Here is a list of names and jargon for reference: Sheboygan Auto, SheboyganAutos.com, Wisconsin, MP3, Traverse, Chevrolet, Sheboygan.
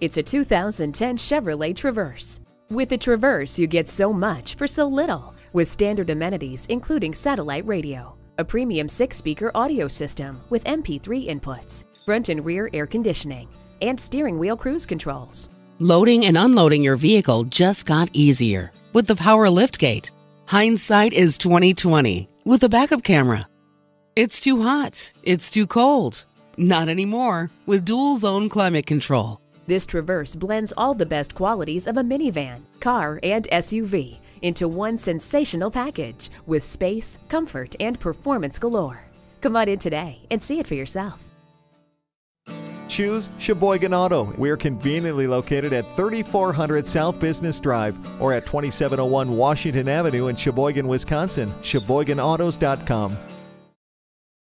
It's a 2010 Chevrolet Traverse. With the Traverse, you get so much for so little, with standard amenities including satellite radio, a premium 6-speaker audio system with MP3 inputs, front and rear air conditioning, and steering wheel cruise controls. Loading and unloading your vehicle just got easier with the power liftgate. Hindsight is 20/20 with a backup camera. It's too hot, it's too cold. Not anymore with dual zone climate control. This Traverse blends all the best qualities of a minivan, car, and SUV into one sensational package with space, comfort, and performance galore. Come on in today and see it for yourself. Choose Sheboygan Auto. We're conveniently located at 3400 South Business Drive or at 2701 Washington Avenue in Sheboygan, Wisconsin. SheboyganAutos.com.